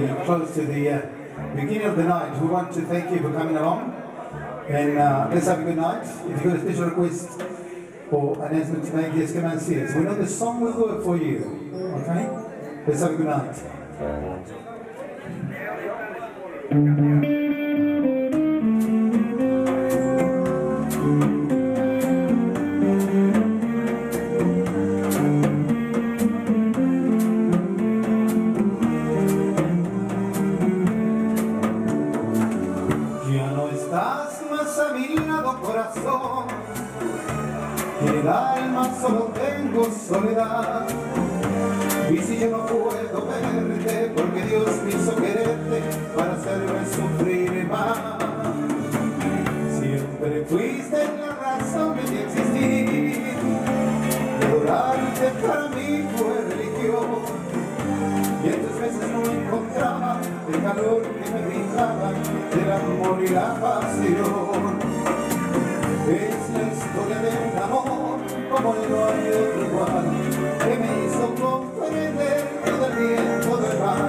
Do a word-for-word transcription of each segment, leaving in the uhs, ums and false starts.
We're close to the uh, beginning of the night. We want to thank you for coming along, and uh, let's have a good night. If you've got a special request or announcement to make, yes, come and see us. We know the song will work for you, okay? Let's have a good night. El alma solo tengo soledad, y si yo no puedo verte, porque Dios me hizo quererte para hacerme sufrir más. Siempre fuiste la razón de mi existir, adorarte para mí fue religión, y en tus veces no encontraba el calor que me brindaba del amor y la pasión. Es la historia de un amor como no hay otro igual, que me hizo comprender todo el tiempo del mar,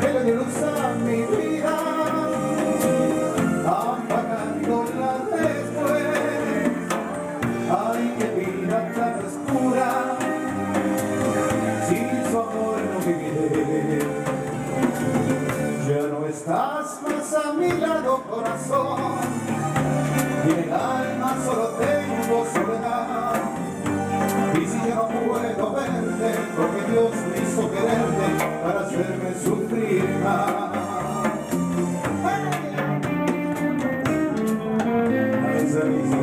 que le dio luz a mi vida, apagándola después. Ay, qué vida tan oscura, sin su amor no viviré. Ya no estás más a mi lado, corazón, y en el alma solo tengo soledad, y si yo no puedo verte, porque Dios me hizo quererte para hacerme sufrir más. Esa misma.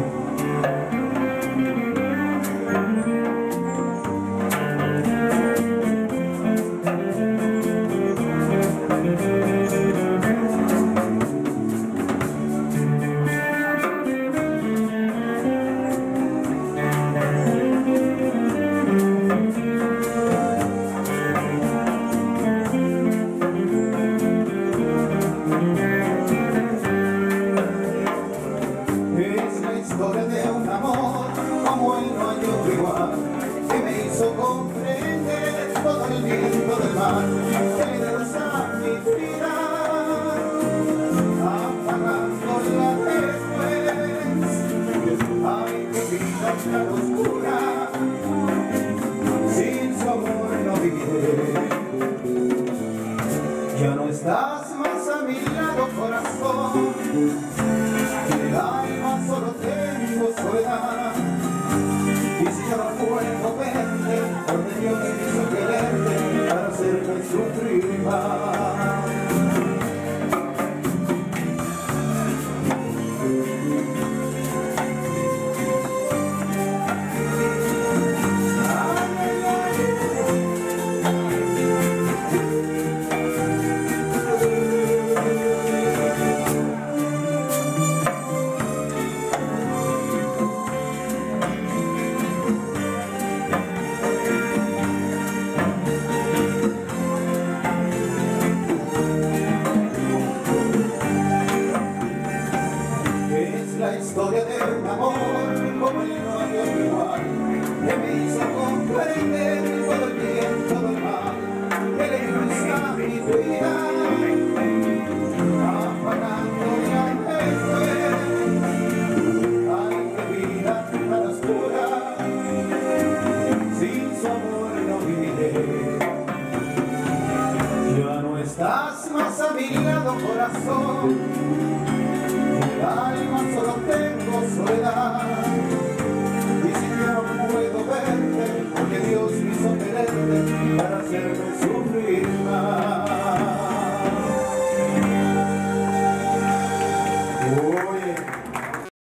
Para hacerme su